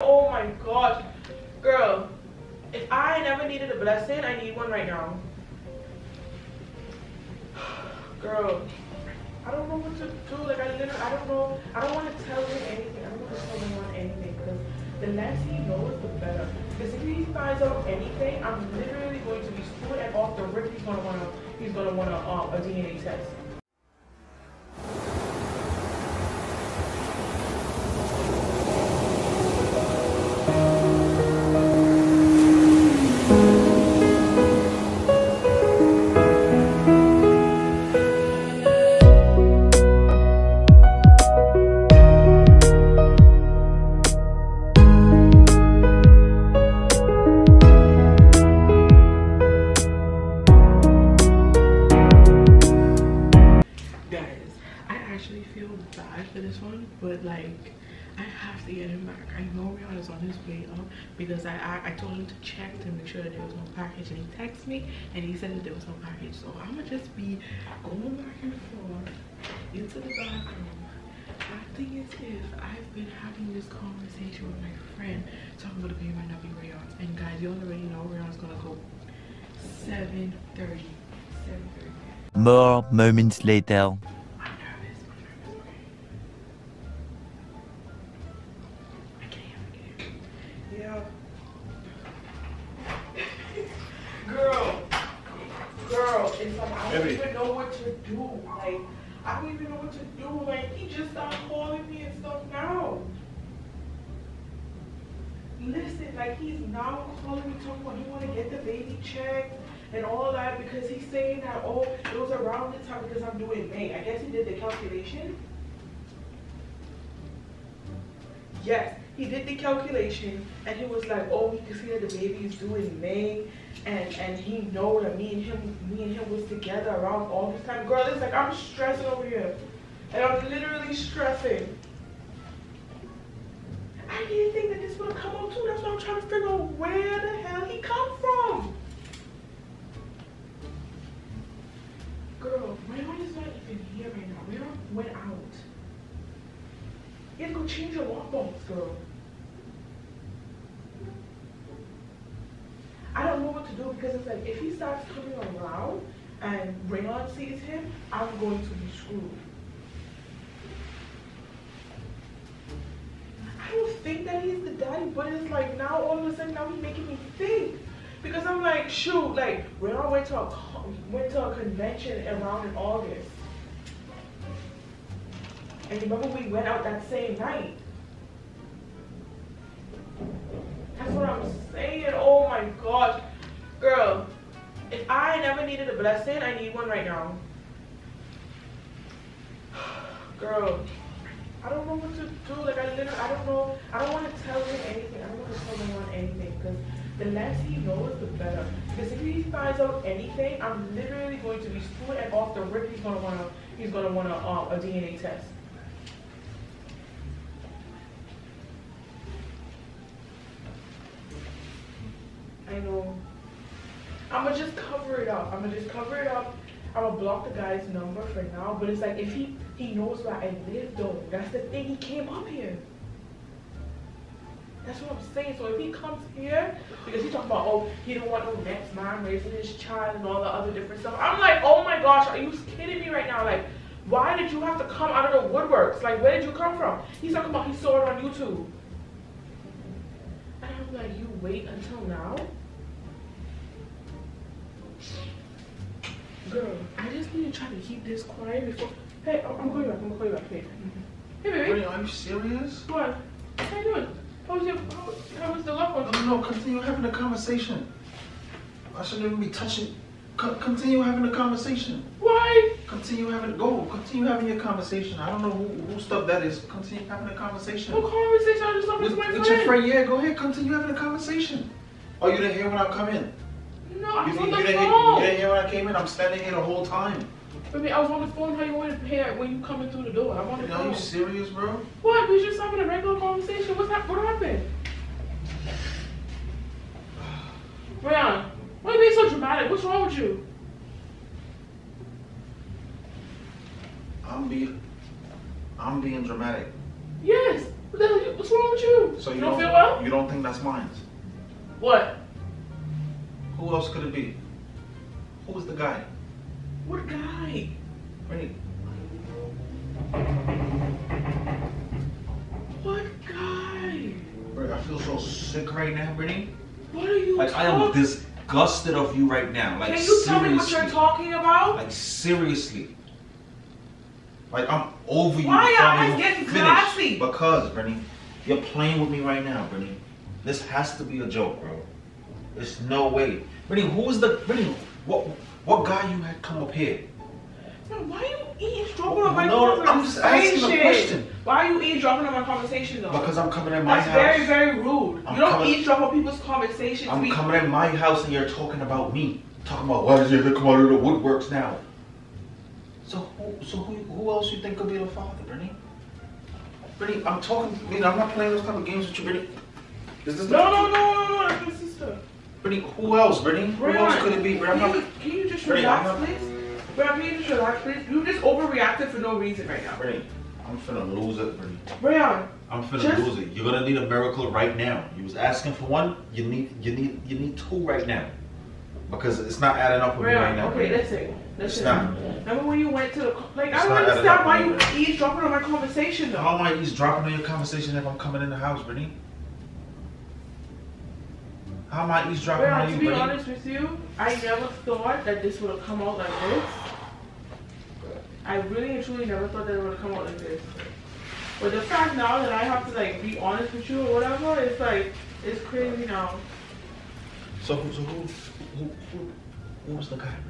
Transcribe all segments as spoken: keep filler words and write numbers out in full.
Oh my gosh, girl, if I never needed a blessing, I need one right now. Girl, I don't know what to do. Like, I literally, I don't know. I don't want to tell him anything. I don't want to tell anyone anything, because the less he knows, the better. Because if he finds out anything, I'm literally going to be screwed, and off the rip, he's gonna wanna, he's gonna wanna um, a D N A test. But like, I have to get him back. I know Rayon is on his way up, because I, I I told him to check to make sure that there was no package, and he texted me and he said that there was no package. So I'ma just be going back and forth into the bathroom. My thing is, if I've been having this conversation with my friend talking about the baby might not be Rayon, and guys, you already know Rayon's gonna go seven thirty. seven thirty. More moments later. I don't even know what to do. Like, he just stopped calling me and stuff now. Listen, like, he's now calling me talking about he want to get the baby checked and all that, because he's saying that, oh, it was around the time because I'm doing May. I guess he did the calculation. Yes, he did the calculation, and he was like, oh, he could see that the baby is due in May, and and he know that me and him, me and him was together around all this time. Girl, it's like I'm stressing over here, and I'm literally stressing. I didn't think that this would come out too. That's why I'm trying to figure out where the hell he come from. Girl, Rayon is not even here right now. Rayon went out. You have to go change your lock box, girl. I don't know what to do, because it's like, if he starts coming around and Rayon sees him, I'm going to be screwed. I don't think that he's the daddy, but it's like now all of a sudden now he's making me think. Because I'm like, shoot, like Rayon went to a, went to a convention around in August. And remember, we went out that same night. That's what I'm saying. Oh my gosh. Girl, if I never needed a blessing, I need one right now. Girl, I don't know what to do. Like, I literally, I don't know. I don't want to tell him anything. I don't want to tell anyone anything. Because the less he knows, the better. Because if he finds out anything, I'm literally going to be screwed, and off the rip, he's going to want to, he's going to want to, um, a D N A test. I know. I'ma just cover it up. I'ma just cover it up. I'ma block the guy's number for now. But it's like, if he he knows where I live though, that's the thing. He came up here. That's what I'm saying. So if he comes here, because he talking about, oh, he don't want no next man raising his child and all the other different stuff. I'm like, oh my gosh, are you kidding me right now? Like, why did you have to come out of the woodworks? Like, where did you come from? He's talking about he saw it on YouTube. And I'm like, you wait until now? Girl, I just need to try to keep this quiet before. Hey, I'm, I'm going back. I'm going to call you back. Hey, hey baby. Wait, are you serious? What? How you doing? How was, your, how, how was the love one? No, no, continue having a conversation. I shouldn't even be touching. Co continue having a conversation. Why? Continue having go. Continue having your conversation. I don't know who, who stuff that is. Continue having a conversation. What conversation? I just love with, with my friend. With your friend, yeah. Go ahead. Continue having a conversation. Oh, you didn't hear when I come in. No, I was you, on the you phone. Didn't hear, you didn't hear when I came in? I'm standing here the whole time. Baby, I was on the phone. How you want to hear when you coming through the door? I want to. Are you serious, bro? What? We just having a regular conversation. What's that? What happened? Rayon, why are you being so dramatic? What's wrong with you? I'm being, I'm being dramatic. Yes. What's wrong with you? So So you, you don't, don't feel well? You don't think that's mine? What? Who else could it be? Who was the guy? What guy? Brittany. What guy? I feel so sick right now, Brittany. What are you Like, I am disgusted of you right now. Like, Can you seriously. tell me what you're talking about? Like, seriously. Like, I'm over you. Why are you getting classy? Because, Brittany, you're playing with me right now, Brittany. This has to be a joke, bro. There's no way. Brittany, who was the... Brittany, what what guy you had come up here? Man, why are you eavesdropping on my conversation? No, I'm just asking a question. Why are you eavesdropping on my conversation, though? Because I'm coming at my house. That's very, very rude. You don't eavesdrop on people's conversations. I'm coming at my house and you're talking about me. Talking about, why did you come out of the woodworks now? So who, so who, who else you think could be the father, Brittany? Brittany, I'm talking, you know, I'm not playing those kind of games with you, Brittany. Is this no, no, no, no, no, no, that's my sister. Brittany, who else, Brittany? Who else could it be? Can you, can you just relax, please? Brittany, can you just relax, please? You just overreacted for no reason right now. Brittany, I'm finna lose it, Brittany. Rayon. I'm finna just... lose it. You're gonna need a miracle right now. You was asking for one, you need, you need, you need two right now. Because it's not adding up with Rayon. me right now. Okay, that's it. Listen, remember when you went to the, like, it's I don't understand why you eavesdropping on my conversation, though. How am I eavesdropping on your conversation if I'm coming in the house, Brittany? How am I eavesdropping Wait, on to you, To be Brittany? honest with you, I never thought that this would have come out like this. I really and truly never thought that it would have come out like this. But the fact now that I have to, like, be honest with you or whatever, it's like, it's crazy now. So, so who, who, who, who was the guy, Brittany?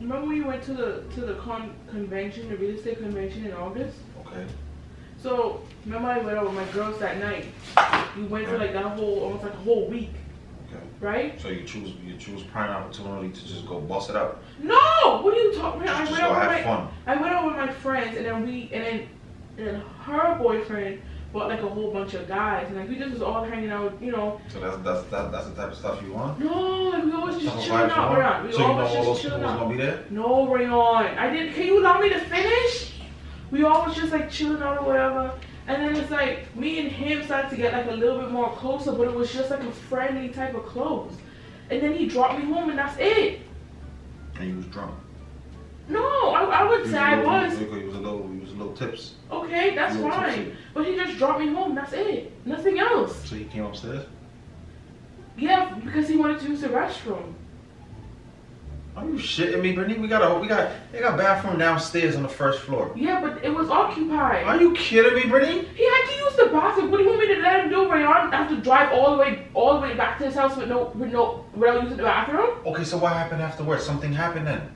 Remember when you went to the to the con convention, the real estate convention in August? Okay. So remember I went out with my girls that night. We went for like that whole almost like a whole week. Okay. Right? So you choose you choose prime opportunity to just go bust it out. No! What are you talking about? I went out with my fun. I went out with my friends and then we and then and then her boyfriend bought like a whole bunch of guys and like we just was all hanging out, you know. So that's that's that, that's the type of stuff you want? No, like we always just chilling out, Rayon. We so always you know just chilling out. Gonna be there? No, Rayon. I didn't. Can you allow me to finish? We always just like chilling out or whatever, and then it's like me and him started to get like a little bit more closer, but it was just like a friendly type of close. And then he dropped me home, and that's it. And you was drunk. No, I, I would say I was. He was a little, he was a little tips. Okay, that's fine. But he just dropped me home. That's it. Nothing else. So he came upstairs. Yeah, because he wanted to use the restroom. Are you shitting me, Brittany? We got a, we got, they got a bathroom downstairs on the first floor. Yeah, but it was occupied. Are you kidding me, Brittany? He had to use the bathroom. What do you want me to let him do, Rayon? I have to drive all the way, all the way back to his house with no, with no, without using the bathroom. Okay, so what happened afterwards? Something happened then.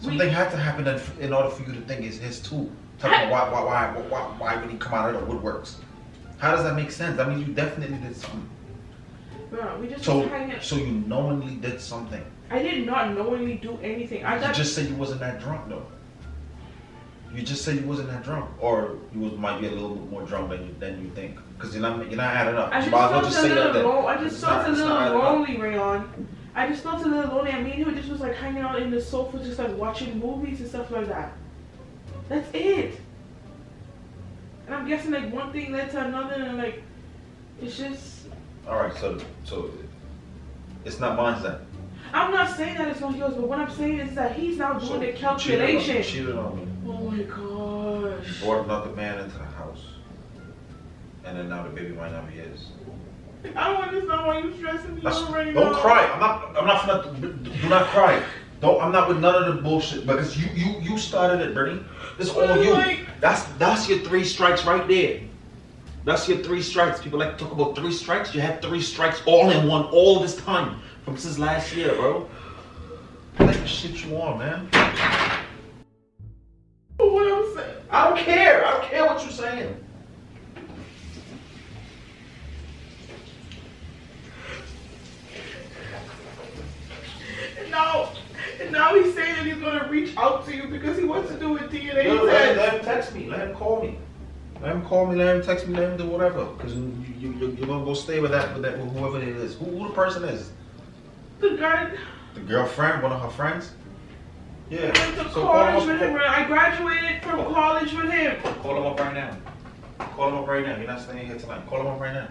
Something had to happen in order for you to think it's his too. Why, why, why, why, why would he come out of the woodworks? How does that make sense? That means you definitely did something. Bro, we just so, so you knowingly did something. I did not knowingly do anything. I got you just said you wasn't that drunk though. You just said you wasn't that drunk, or you was, might be a little bit more drunk than you than you think, because you're not you're not adding up. I just felt a little, I just felt a little lonely, Rayon. I just felt a little lonely. I mean, he just was like hanging out in the sofa, just like watching movies and stuff like that. That's it. And I'm guessing like one thing led to another, and like it's just. All right, so so it's not mine then. I'm not saying that it's not yours, but what I'm saying is that he's now doing so the calculation. Cheated on me. Oh my gosh. You brought another man into the house, and then now the baby might not be his. I don't understand why you're stressing me out right now. Don't cry. I'm not. I'm not. Finna, do not cry. Don't. I'm not with none of the bullshit because you you you started it, Brittany. It's all you. Like, that's that's your three strikes right there. That's your three strikes. People like to talk about three strikes. You had three strikes all in one all this time from since last year, bro. What the shit you on, man? What I'm saying? I don't care. I don't care what you're saying. Now, and now he's saying that he's gonna reach out to you because he wants to do a D N A no, test. Let him text me. Let him call me. Let him call me. Let him text me. Let him do whatever. Because you, you, you're gonna go stay with that with that with whoever it is. Who, who the person is? The guy. The girlfriend, one of her friends. Yeah. I went to so college call, with him. I graduated from call, college with him. Call him up right now. Call him up right now. You're not staying here tonight. Call him up right now.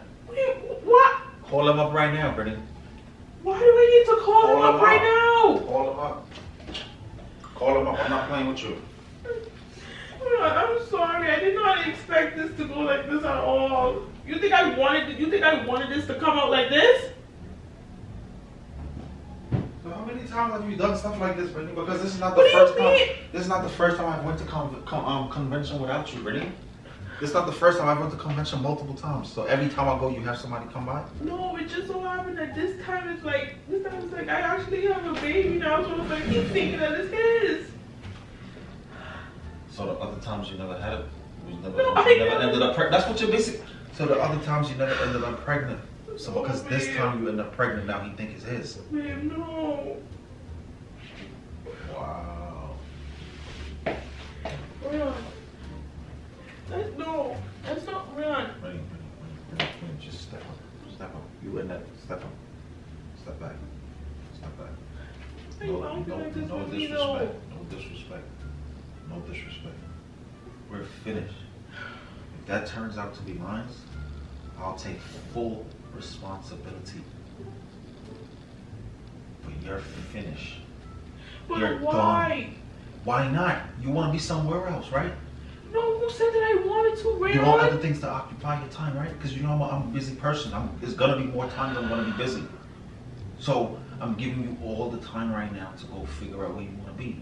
Call him up right now, Brittany. Why do I need to call, call him, him up, up right now? Call him up. Call him up. I'm not playing with you. I'm sorry. I did not expect this to go like this at all. You think I wanted? You think I wanted this to come out like this? So how many times have you done stuff like this, Brittany? Because this is not the what first time. This is not the first time I went to con con um, convention without you, Brittany. This is not the first time I went to convention multiple times. So every time I go, you have somebody come by. No, it just so happened that this time it's like this time it's like I actually have a baby now, so it's like he's thinking that it's his. So the other times you never had it. You never, no, you never ended up pregnant. That's what you're basic. So the other times you never ended up pregnant. So oh, because man. This time you end up pregnant, now he think it's his. Man, no. Wow. Rayon. That's no. That's not Rayon. Wait, wait, wait, wait, wait. Just step up. Step up. You in that? Step up. Step back. Step back. I no, don't no, like this no disrespect. Though. No disrespect. No disrespect. We're finished. If that turns out to be mine, I'll take full responsibility. But you're finished. But you're why? Gone. Why not? You want to be somewhere else, right? No, who said that I wanted to, Rayon? You want other things to occupy your time, right? Because you know I'm a, I'm a busy person. I'm, there's going to be more times I'm going to be busy. So I'm giving you all the time right now to go figure out where you want to be.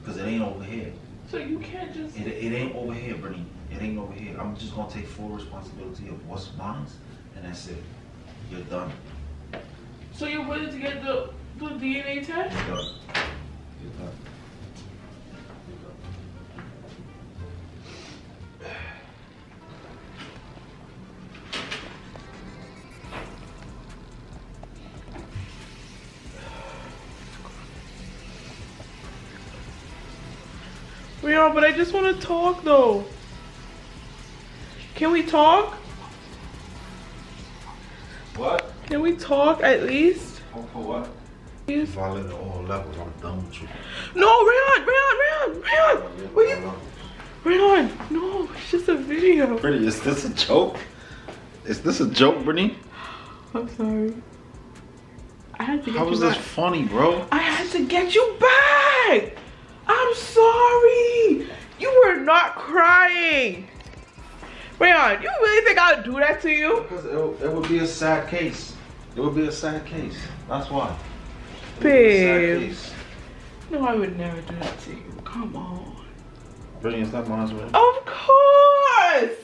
Because it ain't over here. So you can't just... It, it ain't over here, Brittany. It ain't over here. I'm just going to take full responsibility of what's mine, and that's it. You're done. So you're willing to get the, the D N A test? You're done. You're done. You're done. Rayon, but I just want to talk though. Can we talk? What? Can we talk at least? For what? You're falling to all levels. I'm done with you. No, Rayon, Rayon, Rayon, Rayon. What are you? Rayon, no, it's just a video. Brittany, is this a joke? Is this a joke, Brittany? I'm sorry. I had to get you back. How was this funny, bro? I had to get you back. I'm sorry. You were not crying. Rayon, you really think I'll do that to you? Because it, it would be a sad case. It would be a sad case. That's why. It babe. No, I would never do that to you. Come on. Brittany, is that mine's way? Of course.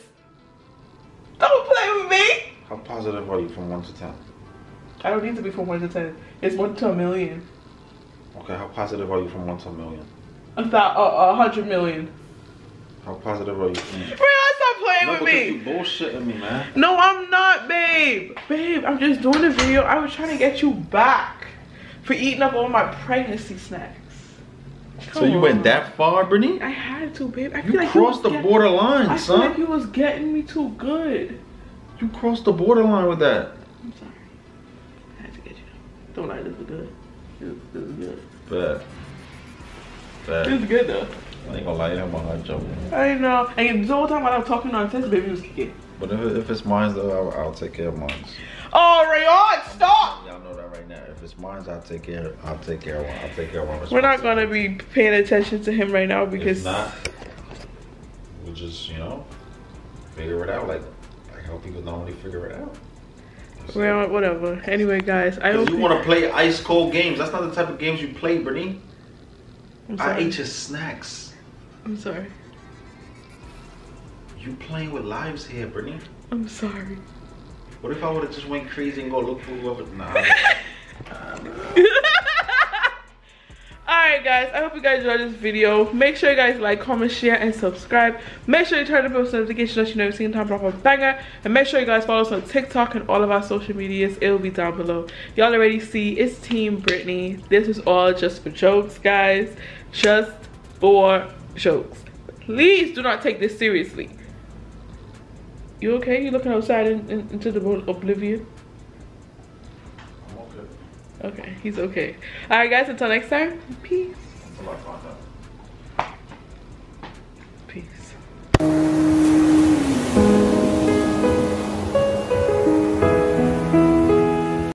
Don't play with me. How positive are you from one to ten? I don't need to be from one to ten. It's one to a million. Okay, how positive are you from one to a million? A uh, hundred million. How positive are you? Rayon, stop playing no, with me. You bullshitting me, man. No, I'm not, babe. Babe, I'm just doing a video. I was trying to get you back for eating up all my pregnancy snacks. Come so you on. Went that far, Brittany? I had to, babe. I you feel like crossed you the borderline, son. I feel like you was getting me too good. You crossed the borderline with that. I'm sorry. I had to get you. Don't lie, this is good. This is good. But. It's good though. I ain't gonna lie, you have my heart jumping. I know. And the whole time when I'm talking nonsense, baby, was kicking. But if, if it's mine, though, I'll, I'll take care of mine. Oh, Rayon, stop! Y'all know that right now. If it's mine, I'll take care. I'll take care of one. I'll take care of one. We're not gonna be paying attention to him right now because. If not, we'll just you know figure it out. Like I hope people normally figure it out. So, Rayon, whatever. Anyway, guys, I hope you want to play ice cold games. That's not the type of games you play, Brittany. I ate your snacks. I'm sorry. You playing with lives here, Brittany. I'm sorry. What if I would have just went crazy and go look for whoever? Nah. nah, nah. Alright guys, I hope you guys enjoyed this video. Make sure you guys like, comment, share, and subscribe. Make sure you turn on post notifications so you know you've seen time drop a banger. And make sure you guys follow us on TikTok and all of our social medias. It'll be down below. Y'all already see it's Team Brittany. This is all just for jokes, guys. Just for jokes. Please do not take this seriously. You okay? You looking outside in, in, into the oblivion? Okay, he's okay. Alright guys, until next time, peace.